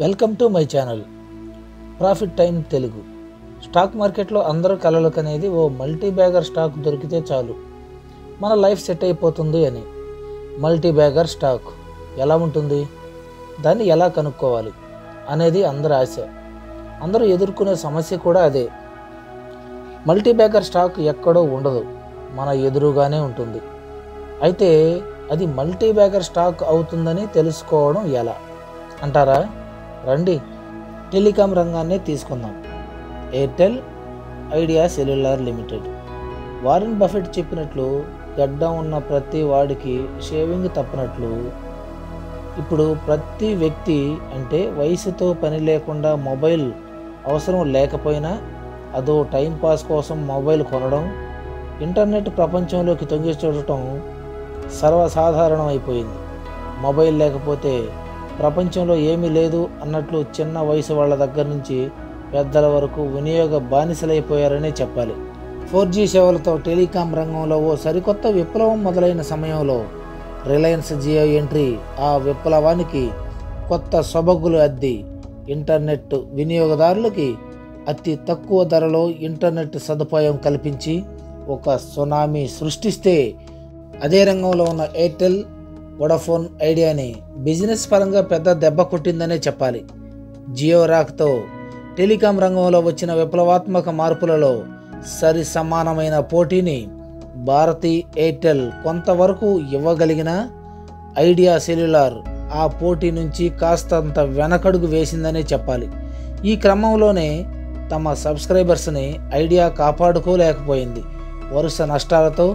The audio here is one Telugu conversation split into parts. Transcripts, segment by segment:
Welcome to my channel profit time Telugu. Stock మార్కెట్లో అందరూ కలలు కనేది ఓ మల్టీ బ్యాగర్ స్టాక్ దొరికితే చాలు మన లైఫ్ సెట్ అయిపోతుంది అని. మల్టీ బ్యాగర్ స్టాక్ ఎలా ఉంటుంది, దాన్ని ఎలా కనుక్కోవాలి అనేది అందరి ఆశ. అందరూ ఎదుర్కొనే సమస్య కూడా అదే. మల్టీ బ్యాగర్ స్టాక్ ఎక్కడో ఉండదు, మన ఎదురుగానే ఉంటుంది. అయితే అది మల్టీ బ్యాగర్ స్టాక్ అవుతుందని తెలుసుకోవడం ఎలా అంటారా? రండి టెలికాం రంగాన్ని తీసుకుందాం. Airtel, idea cellular limited. Warren Buffett చెప్పినట్లు గడ్డం ఉన్న ప్రతి వాడికి షేవింగ్ తప్పనట్లు ఇప్పుడు ప్రతి వ్యక్తి, అంటే వయసుతో పని లేకుండా మొబైల్ అవసరం లేకపోయినా అదో టైంపాస్ కోసం మొబైల్ కొనడం, ఇంటర్నెట్ ప్రపంచంలోకి తొంగి చూడటం సర్వసాధారణం అయిపోయింది. మొబైల్ లేకపోతే ప్రపంచంలో ఏమీ లేదు అన్నట్లు చిన్న వయసు వాళ్ళ దగ్గర నుంచి పెద్దల వరకు వినియోగ బానిసలైపోయారనే చెప్పాలి. 4G సేవలతో టెలికాం రంగంలో ఓ సరికొత్త విప్లవం మొదలైన సమయంలో రిలయన్స్ జియో ఎంట్రీ ఆ విప్లవానికి కొత్త సొబగులు అద్ది ఇంటర్నెట్ వినియోగదారులకి అతి తక్కువ ధరలో ఇంటర్నెట్ సదుపాయం కల్పించి ఒక సునామీ సృష్టిస్తే, అదే రంగంలో ఉన్న ఎయిర్టెల్, వొడాఫోన్ ఐడియాని బిజినెస్ పరంగా పెద్ద దెబ్బ కొట్టిందనే చెప్పాలి. జియో రాకతో టెలికాం రంగంలో వచ్చిన విప్లవాత్మక మార్పులలో సరి సమానమైన పోటీని భారతీ ఎయిర్టెల్ కొంతవరకు ఇవ్వగలిగిన ఐడియా సెల్యులార్ ఆ పోటీ నుంచి కాస్తంత వెనకడుగు వేసిందనే చెప్పాలి. ఈ క్రమంలోనే తమ సబ్స్క్రైబర్స్ని ఐడియా కాపాడుకోలేకపోయింది. వరుస నష్టాలతో,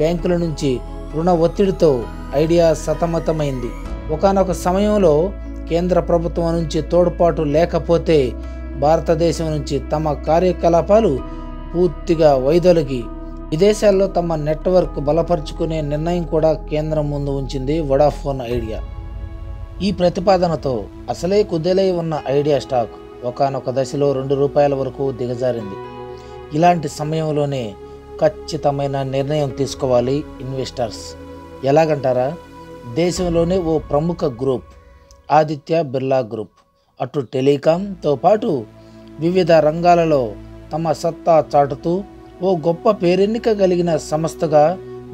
బ్యాంకుల నుంచి రుణ ఒత్తిడితో ఐడియా సతమతమైంది. ఒకానొక సమయంలో కేంద్ర ప్రభుత్వం నుంచి తోడ్పాటు లేకపోతే భారతదేశం నుంచి తమ కార్యకలాపాలు పూర్తిగా వైదొలిగి విదేశాల్లో తమ నెట్వర్క్ బలపరుచుకునే నిర్ణయం కూడా కేంద్రం ముందు ఉంచింది వొడాఫోన్ ఐడియా. ఈ ప్రతిపాదనతో అసలే కుదేలై ఉన్న ఐడియా స్టాక్ ఒకానొక దశలో ₹2 వరకు దిగజారింది. ఇలాంటి సమయంలోనే ఖచ్చితమైన నిర్ణయం తీసుకోవాలి ఇన్వెస్టర్స్. ఎలాగంటారా, దేశంలోనే ఓ ప్రముఖ గ్రూప్ ఆదిత్య బిర్లా గ్రూప్ అటు టెలికాంతో పాటు వివిధ రంగాలలో తమ సత్తా చాటుతూ ఓ గొప్ప పేరెన్నిక కలిగిన సంస్థగా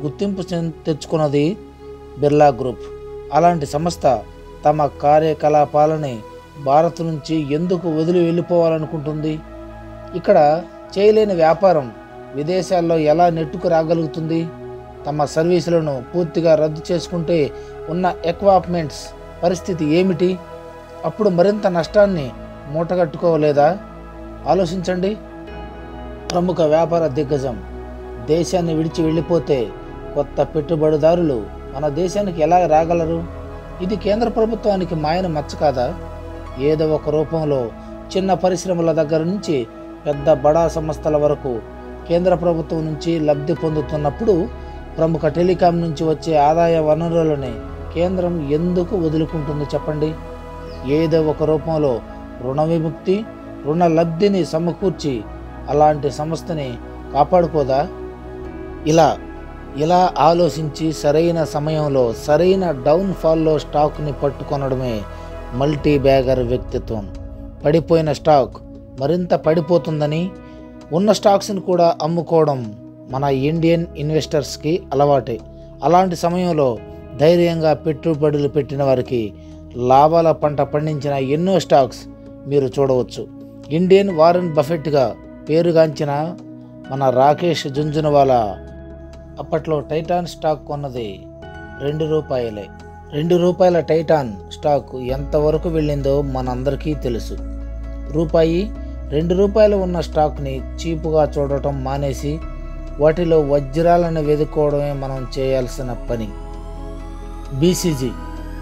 గుర్తింపు తెచ్చుకున్నది బిర్లా గ్రూప్. అలాంటి సంస్థ తమ కార్యకలాపాలని భారత్ నుంచి ఎందుకు వదిలి వెళ్ళిపోవాలనుకుంటుంది? ఇక్కడ చేయలేని వ్యాపారం విదేశాల్లో ఎలా నెట్టుకు రాగలుగుతుంది? తమ సర్వీసులను పూర్తిగా రద్దు చేసుకుంటే ఉన్న ఎక్విప్మెంట్స్ పరిస్థితి ఏమిటి? అప్పుడు మరింత నష్టాన్ని మూటగట్టుకోలేదా? ఆలోచించండి. ప్రముఖ వ్యాపార దిగ్గజం దేశాన్ని విడిచి వెళ్ళిపోతే కొత్త పెట్టుబడిదారులు మన దేశానికి ఎలా రాగలరు? ఇది కేంద్ర ప్రభుత్వానికి మాయన మచ్చ కాదా? ఏదో ఒక రూపంలో చిన్న పరిశ్రమల దగ్గర నుంచి పెద్ద బడా సంస్థల వరకు కేంద్ర ప్రభుత్వం నుంచి లబ్ధి పొందుతున్నప్పుడు ప్రముఖ టెలికాం నుంచి వచ్చే ఆదాయ వనరులని కేంద్రం ఎందుకు వదులుకుంటుంది చెప్పండి? ఏదో ఒక రూపంలో రుణ విముక్తి, రుణ లబ్ధిని సమకూర్చి అలాంటి సంస్థని కాపాడుకోదా? ఇలా ఆలోచించి సరైన సమయంలో సరైన డౌన్ఫాల్లో స్టాక్ని పట్టుకొనడమే మల్టీ బ్యాగర్ వ్యక్తిత్వం. పడిపోయిన స్టాక్ మరింత పడిపోతుందని, ఉన్న స్టాక్స్ని కూడా అమ్ముకోవడం మన ఇండియన్ ఇన్వెస్టర్స్కి అలవాటే. అలాంటి సమయంలో ధైర్యంగా పెట్టుబడులు పెట్టిన వారికి లాభాల పంట పండించిన ఎన్నో స్టాక్స్ మీరు చూడవచ్చు. ఇండియన్ వారెన్ బఫెట్గా పేరుగాంచిన మన రాకేష్ జుంజునవాలా అప్పట్లో టైటాన్ స్టాక్ కొన్నది ₹2. ₹2 టైటాన్ స్టాక్ ఎంతవరకు వెళ్ళిందో మనందరికీ తెలుసు. ₹2 ఉన్న స్టాక్ని చీపుగా చూడటం మానేసి వాటిలో వజ్రాలను వెదుకోవడమే మనం చేయాల్సిన పని. BCG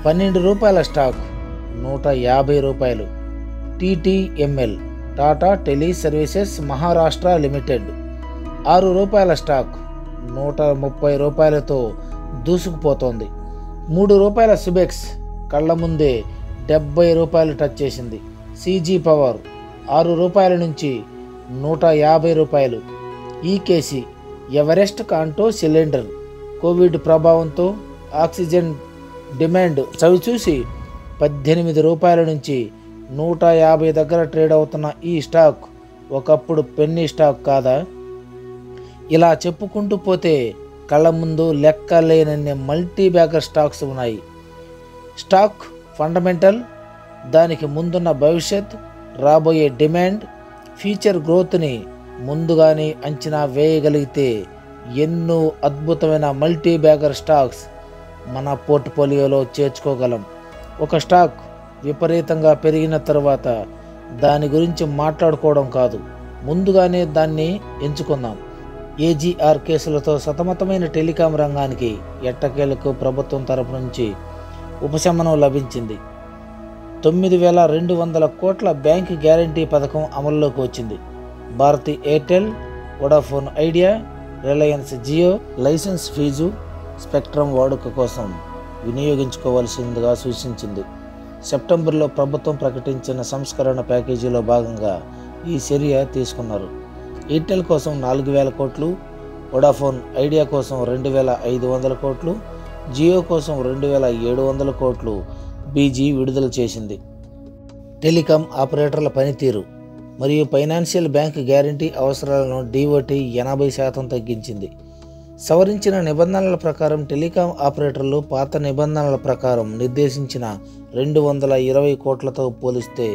₹12 stock ₹150. TTML, Tata tele services Maharashtra limited ₹6 stock ₹130 దూసుకుపోతోంది. ₹3 సుబెక్స్ కళ్ళ ముందే ₹70 టచ్ చేసింది. CG పవర్ ₹6 నుంచి ₹150. ఈకేసి, ఎవరెస్ట్ కాంటో సిలిండర్ కోవిడ్ ప్రభావంతో ఆక్సిజన్ డిమాండ్ చవిచూసి ₹18 నుంచి 150 దగ్గర ట్రేడ్ అవుతున్న ఈ స్టాక్ ఒకప్పుడు పెన్నీ స్టాక్ కాదా? ఇలా చెప్పుకుంటూ పోతే కళ్ళ ముందు లెక్క లేనన్ని మల్టీ బ్యాగర్ స్టాక్స్ ఉన్నాయి. స్టాక్ ఫండమెంటల్, దానికి ముందున్న భవిష్యత్, రాబోయే డిమాండ్, ఫ్యూచర్ గ్రోత్ని ముందుగానే అంచనా వేయగలిగితే ఎన్నో అద్భుతమైన మల్టీ బ్యాగర్ స్టాక్స్ మన పోర్ట్ఫోలియోలో చేర్చుకోగలం. ఒక స్టాక్ విపరీతంగా పెరిగిన తర్వాత దాని గురించి మాట్లాడుకోవడం కాదు, ముందుగానే దాన్ని ఎంచుకుందాం. ఏజీఆర్ కేసులతో సతమతమైన టెలికాం రంగానికి ఎట్టకేలకు ప్రభుత్వం తరపు నుంచి ఉపశమనం లభించింది. 9,200 కోట్ల బ్యాంక్ గ్యారంటీ పథకం అమల్లోకి వచ్చింది. Bharti Airtel, Vodafone idea, Reliance Jio licence fee spectrum వాడుక కోసం వినియోగించుకోవాల్సిందిగా సూచించింది. సెప్టెంబర్లో ప్రభుత్వం ప్రకటించిన సంస్కరణ ప్యాకేజీలో భాగంగా ఈ చర్య తీసుకున్నారు. ఎయిర్టెల్ కోసం 4,000 కోట్లు, వొడాఫోన్ ఐడియా కోసం 2,500 కోట్లు, జియో కోసం 2,700 కోట్లు బీజీ విడుదల చేసింది. టెలికాం ఆపరేటర్ల పనితీరు మరియు ఫైనాన్షియల్ బ్యాంక్ గ్యారంటీ అవసరాలను DOT 80% తగ్గించింది. సవరించిన నిబంధనల ప్రకారం టెలికాం ఆపరేటర్లు పాత నిబంధనల ప్రకారం నిర్దేశించిన 220 కోట్లతో పోలిస్తే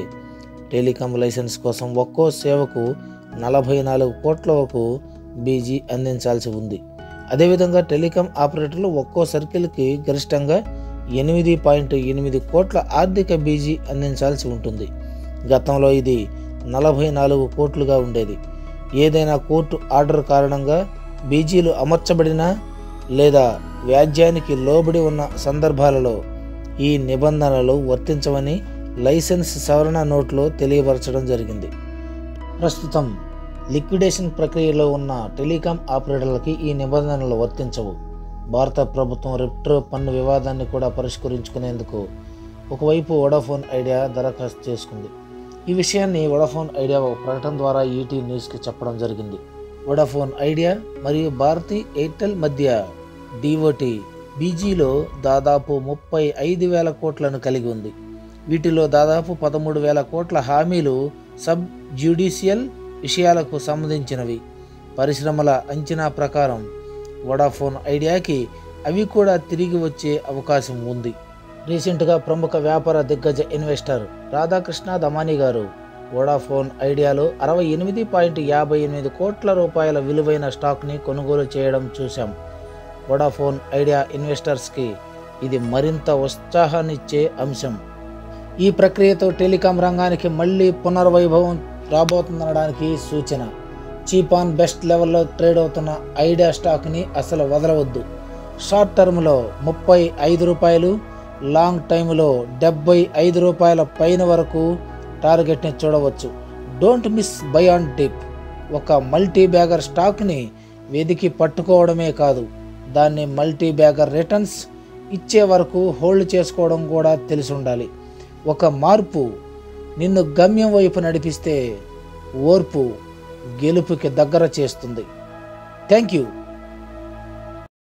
టెలికాం లైసెన్స్ కోసం ఒక్కో సేవకు 44 కోట్ల వరకు బీజీ అందించాల్సి ఉంది. అదేవిధంగా టెలికాం ఆపరేటర్లు ఒక్కో సర్కిల్కి గరిష్టంగా 8.8 కోట్ల ఆర్థిక బీజీ అందించాల్సి ఉంటుంది. గతంలో ఇది 44 కోట్లుగా ఉండేది. ఏదైనా కోర్టు ఆర్డర్ కారణంగా బీజీలు అమర్చబడిన లేదా వ్యాజ్యానికి లోబడి ఉన్న సందర్భాలలో ఈ నిబంధనలు వర్తించవని లైసెన్స్ సవరణ నోట్లో తెలియపరచడం జరిగింది. ప్రస్తుతం లిక్విడేషన్ ప్రక్రియలో ఉన్న టెలికాం ఆపరేటర్లకి ఈ నిబంధనలు వర్తించవు. భారత ప్రభుత్వం రెట్రో పన్ను వివాదాన్ని కూడా పరిష్కరించుకునేందుకు ఒకవైపు వొడాఫోన్ ఐడియా దరఖాస్తు చేసుకుంది. ఈ విషయాన్ని వొడాఫోన్ ఐడియా ఒక ప్రకటన ద్వారా ET న్యూస్కి చెప్పడం జరిగింది. వొడాఫోన్ ఐడియా మరియు భారతీ ఎయిర్టెల్ మధ్య DOT బీజీలో దాదాపు 35,000 కోట్లను కలిగి ఉంది. వీటిలో దాదాపు 13,000 కోట్ల హామీలు సబ్ జ్యుడిషియల్ విషయాలకు సంబంధించినవి. పరిశ్రమల అంచనా ప్రకారం వొడాఫోన్ ఐడియాకి అవి కూడా తిరిగి వచ్చే అవకాశం ఉంది. రీసెంట్గా ప్రముఖ వ్యాపార దిగ్గజ ఇన్వెస్టర్ రాధాకృష్ణ దమాని గారు వొడాఫోన్ ఐడియాలో 68.58 కోట్ల రూపాయల విలువైన స్టాక్ని కొనుగోలు చేయడం చూశాం. వొడాఫోన్ ఐడియా ఇన్వెస్టర్స్కి ఇది మరింత ఉత్సాహాన్నిచ్చే అంశం. ఈ ప్రక్రియతో టెలికాం రంగానికి మళ్ళీ పునర్వైభవం రాబోతుందనడానికి సూచన. చీప్ ఆన్ బెస్ట్ లెవెల్లో ట్రేడ్ అవుతున్న ఐడియా స్టాక్ని అసలు వదలవద్దు. షార్ట్ టర్మ్లో 35 రూపాయలు, లాంగ్ టైంలో 75 రూపాయల పైన వరకు టార్గెట్ని చూడవచ్చు. Don't miss buy on dip. ఒక మల్టీ బ్యాగర్ స్టాక్ని వెదికి పట్టుకోవడమే కాదు, దాన్ని మల్టీ బ్యాగర్ రిటర్న్స్ ఇచ్చే వరకు హోల్డ్ చేసుకోవడం కూడా తెలిసి ఉండాలి. ఒక మార్పు నిన్ను గమ్యం వైపు నడిపిస్తే ఓర్పు గెలుపుకి దగ్గర చేస్తుంది. Thank you.